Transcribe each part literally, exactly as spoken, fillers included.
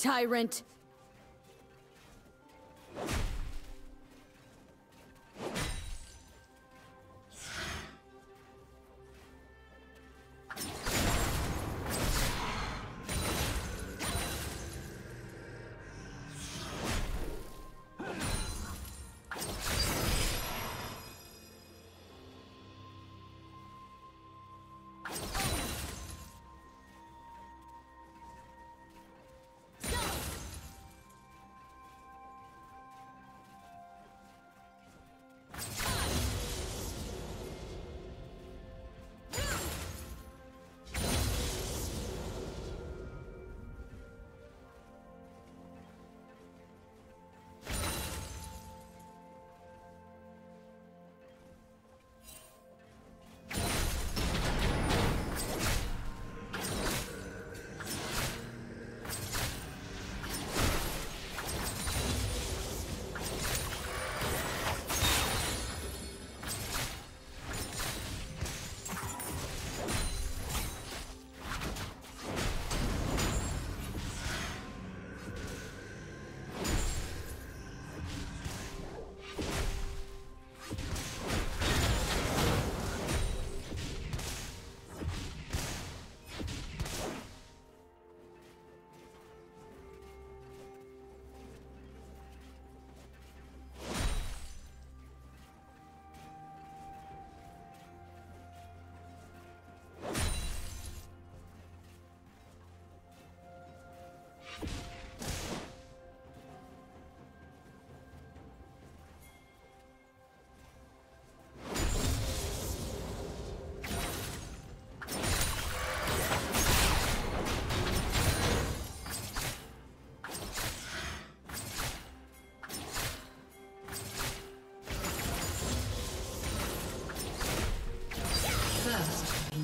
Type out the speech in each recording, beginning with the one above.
tyrant!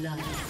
Love it.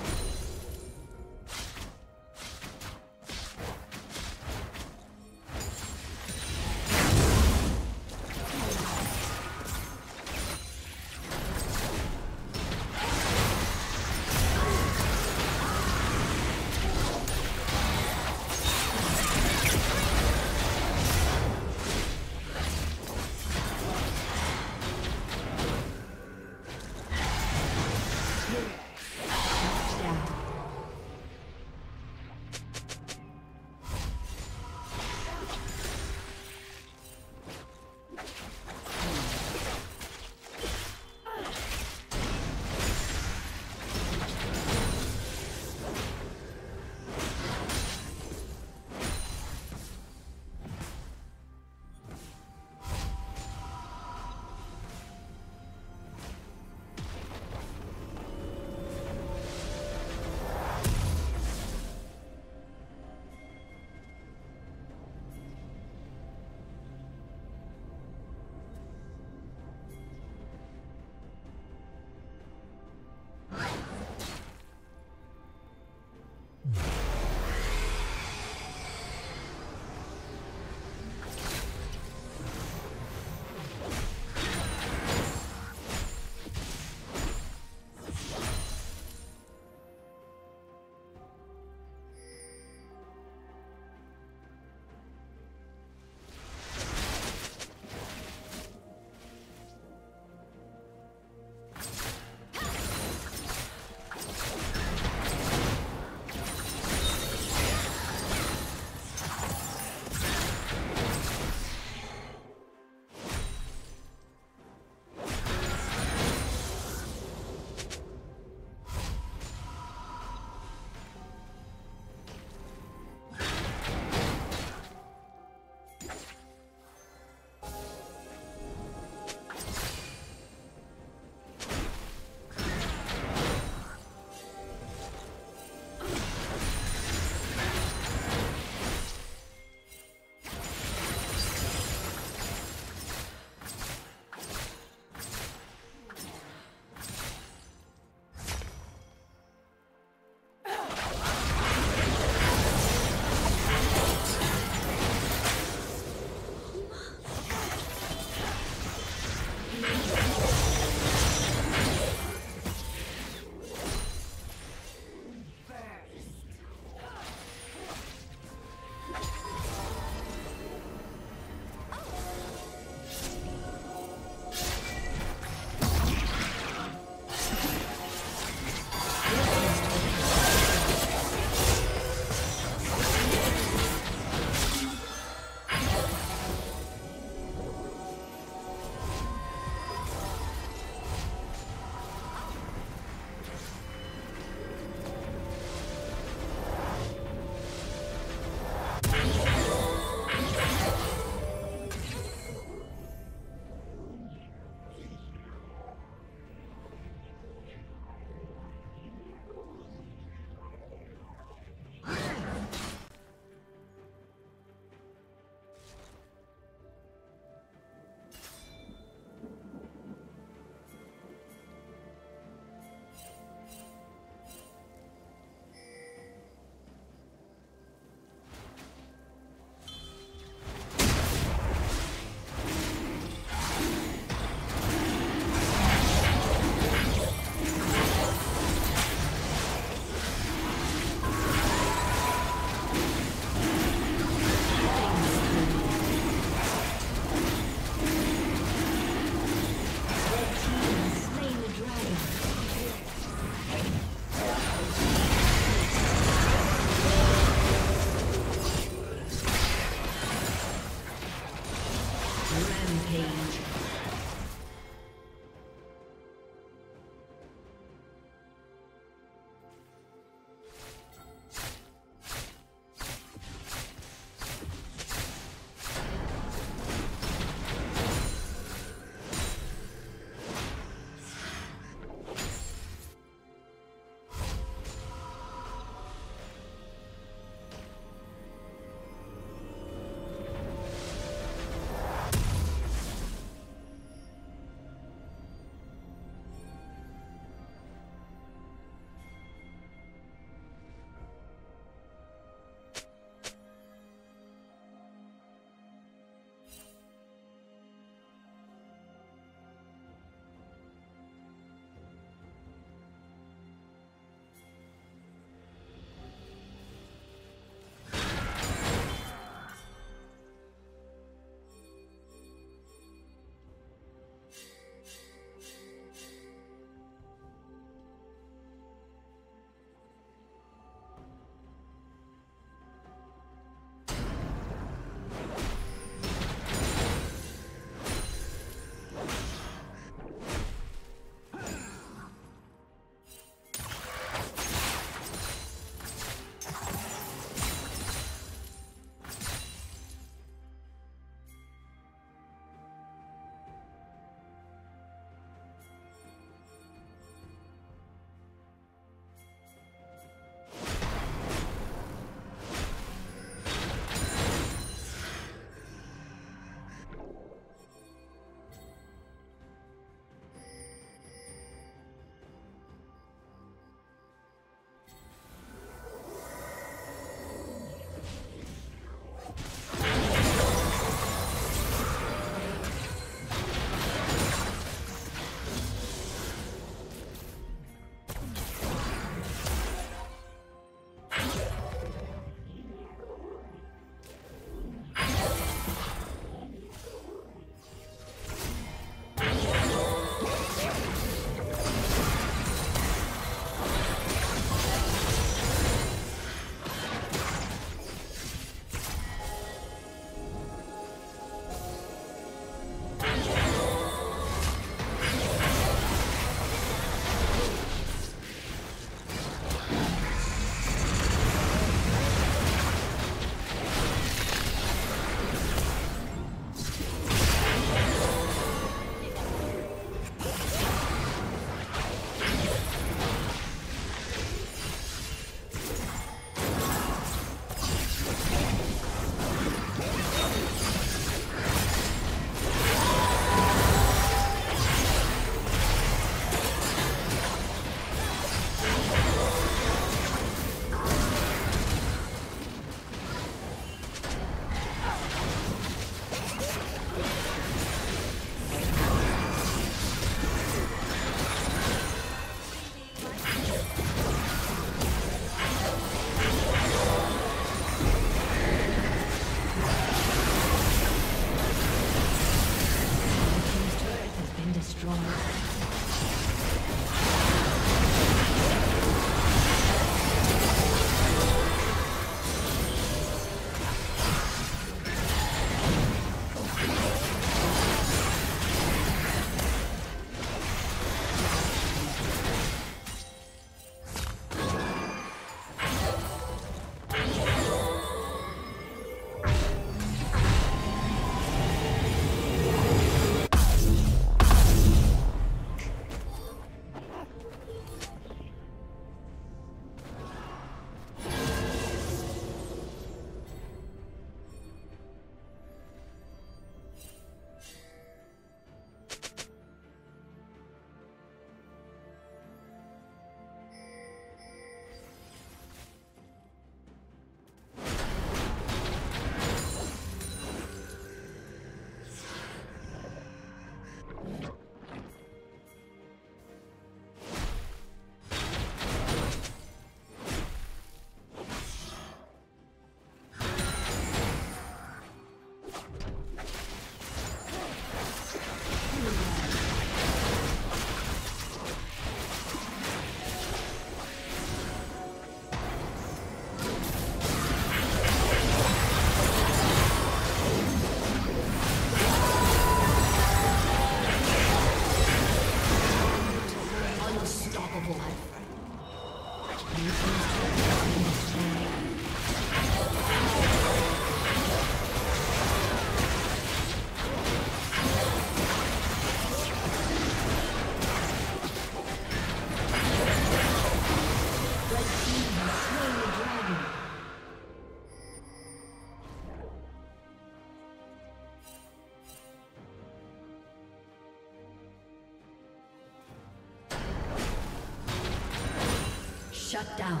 Shut down.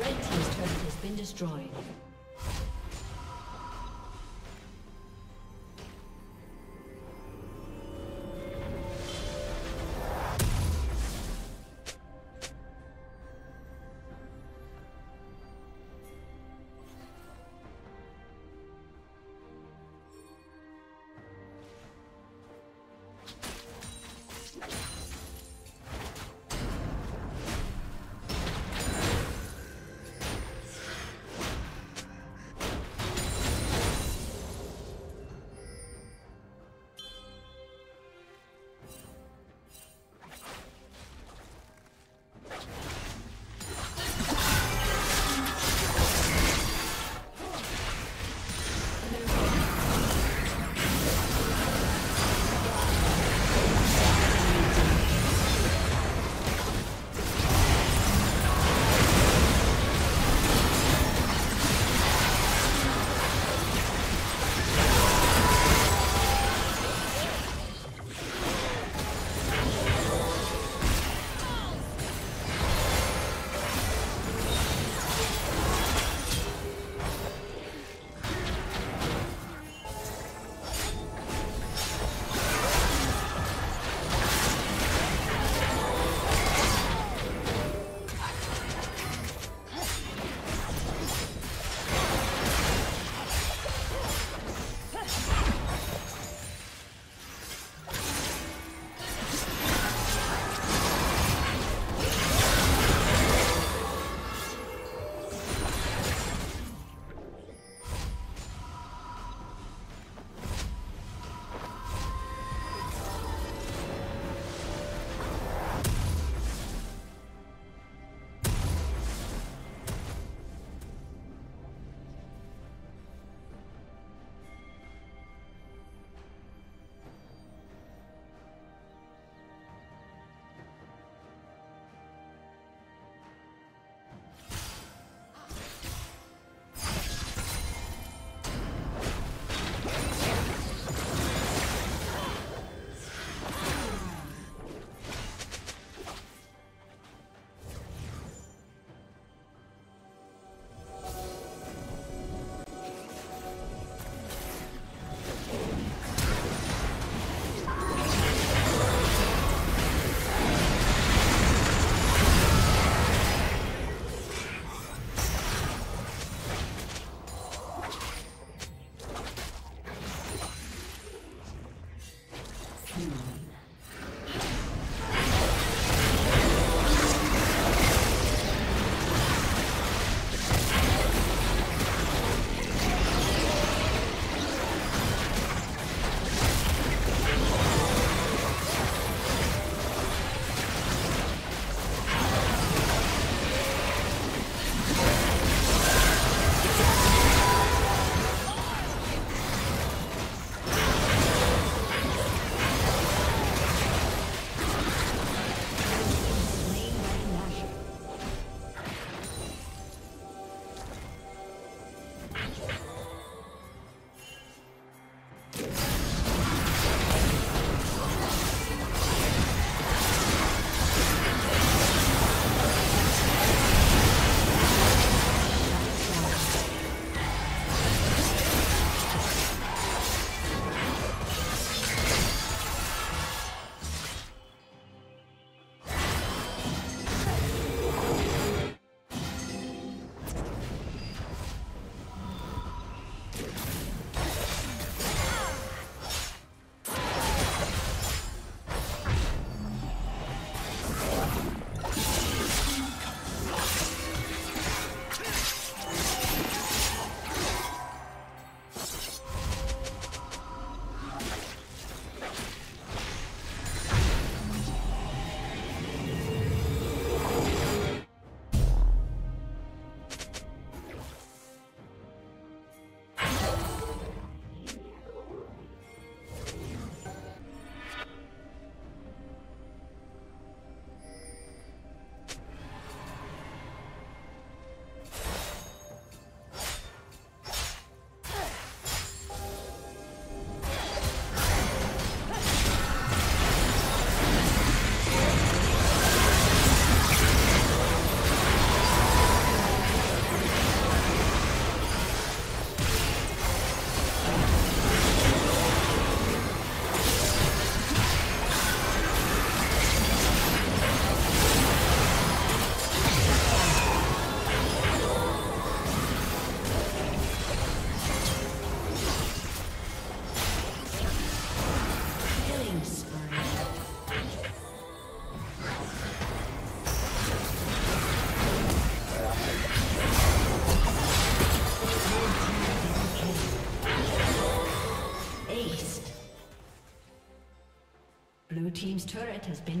Red team's turret has been destroyed. team's turret has been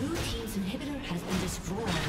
Blue team's inhibitor has been destroyed.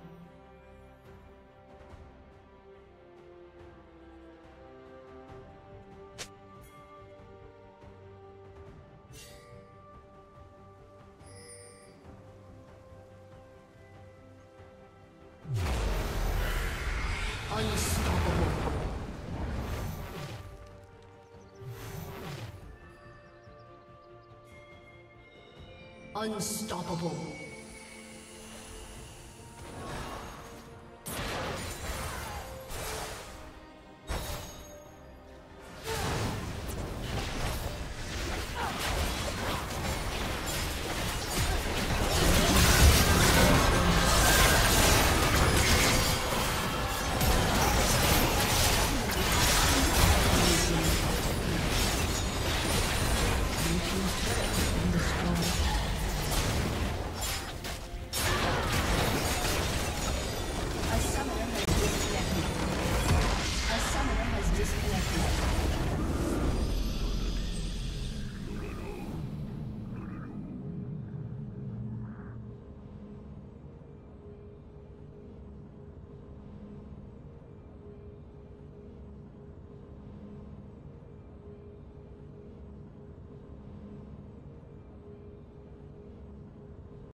Unstoppable.